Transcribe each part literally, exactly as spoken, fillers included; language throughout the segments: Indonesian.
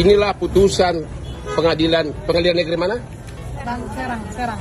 Inilah putusan pengadilan pengadilan negeri mana? Serang, Serang.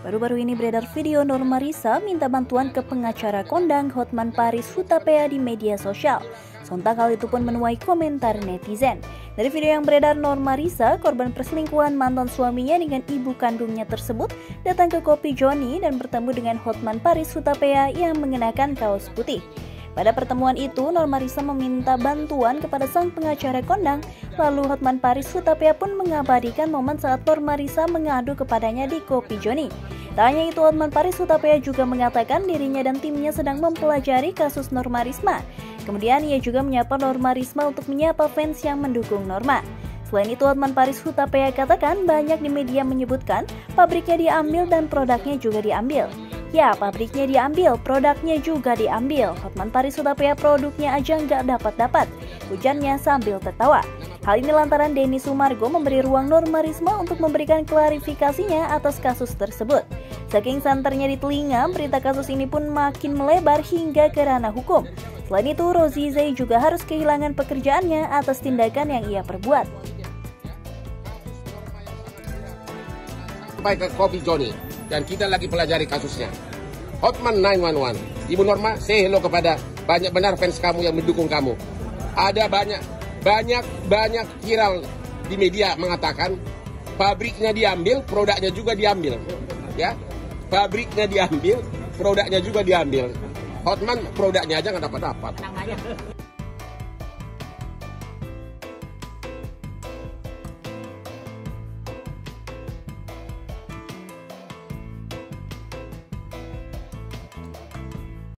Baru-baru ini beredar video Norma Risma minta bantuan ke pengacara kondang Hotman Paris Hutapea di media sosial. Sontak hal itu pun menuai komentar netizen. Dari video yang beredar, Norma Risma, korban perselingkuhan mantan suaminya dengan ibu kandungnya tersebut, datang ke Kopi Johnny dan bertemu dengan Hotman Paris Hutapea yang mengenakan kaos putih. Pada pertemuan itu, Norma Risma meminta bantuan kepada sang pengacara kondang, lalu Hotman Paris Hutapea pun mengabadikan momen saat Norma Risma mengadu kepadanya di Kopi Johnny. Tak hanya itu, Hotman Paris Hutapea juga mengatakan dirinya dan timnya sedang mempelajari kasus Norma Risma. Kemudian ia juga menyapa Norma Risma untuk menyapa fans yang mendukung Norma. Selain itu, Hotman Paris Hutapea katakan banyak di media menyebutkan pabriknya diambil dan produknya juga diambil. Ya, pabriknya diambil, produknya juga diambil. Hotman Paris Hutapea produknya aja nggak dapat-dapat, ujarnya sambil tertawa. Hal ini lantaran Denny Sumargo memberi ruang Norma Risma untuk memberikan klarifikasinya atas kasus tersebut. Saking santernya di telinga, berita kasus ini pun makin melebar hingga ke ranah hukum. Selain itu, Rosie Zai juga harus kehilangan pekerjaannya atas tindakan yang ia perbuat. Sampai ke Kopi Johnny. Dan kita lagi pelajari kasusnya. Hotman nine one one, Ibu Norma, say hello kepada banyak benar fans kamu yang mendukung kamu. Ada banyak, banyak, banyak viral di media mengatakan pabriknya diambil, produknya juga diambil. Ya, pabriknya diambil, produknya juga diambil. Hotman produknya aja nggak dapat-dapat.